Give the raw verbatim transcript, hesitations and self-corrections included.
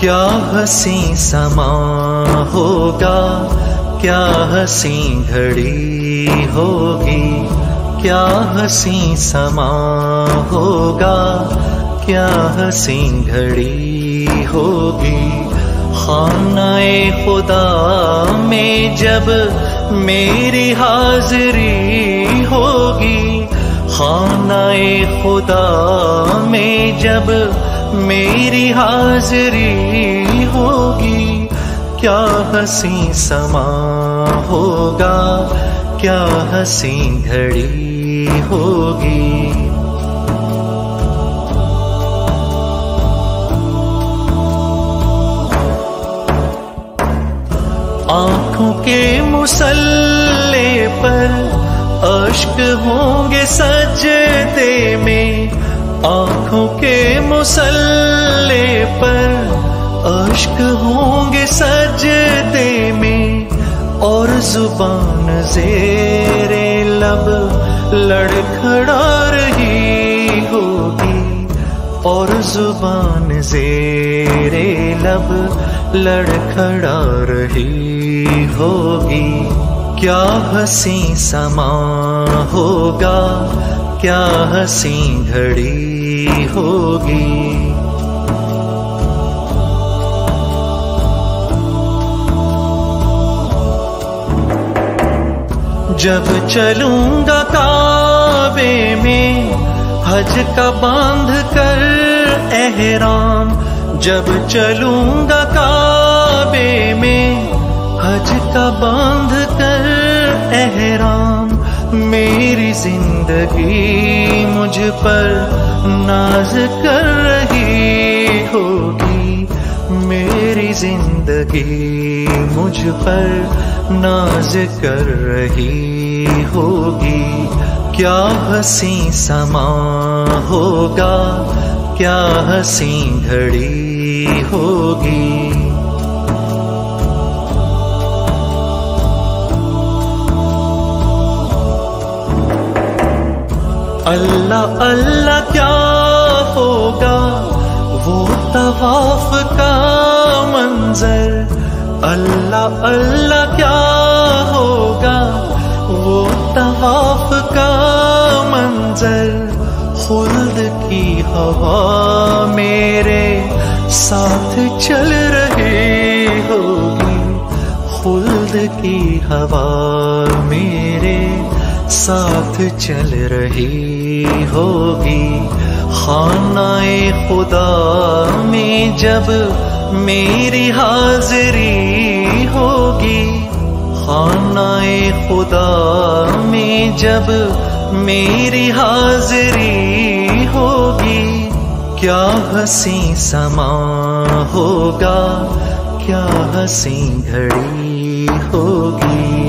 क्या हसीं समा होगा, क्या हसीं घड़ी होगी, क्या हसीं समा होगा, क्या हसीं घड़ी होगी। खानाए खुदा में जब मेरी हाज़री होगी, खानाए खुदा में जब मेरी हाज़री होगी। क्या हसीं समा होगा, क्या हसीं घड़ी होगी। आँखों के मुसल्ले पर अश्क होंगे सजदे में, आँखों के मुसल्ले पर अश्क होंगे सजदे में। और जुबान ज़ेरे लब लड़खड़ा रही होगी, और जुबान ज़ेरे लब लड़खड़ा रही होगी। क्या हसीं समा होगा, क्या हसीं घड़ी होगी। जब चलूंगा काबे में हज का बांध कर एहराम, जब चलूंगा काबे में हज का बांध कर एहराम। मेरी जिंदगी मुझ पर नाज कर रही होगी, मेरी जिंदगी मुझ पर नाज कर रही होगी। क्या हसीं समा होगा, क्या हसीं घड़ी होगी। अल्लाह अल्लाह क्या होगा वो तवाफ का मंजर, अल्लाह अल्लाह क्या होगा वो तवाफ का मंजर। खुल्द की हवा मेरे साथ चल रही होगी, खुल्द की हवा मेरे साथ चल रही होगी। खानाए खुदा में जब मेरी हाज़री होगी, खानाए खुदा में जब मेरी हाज़री होगी। क्या हसीं समा होगा, क्या हसीं घड़ी होगी।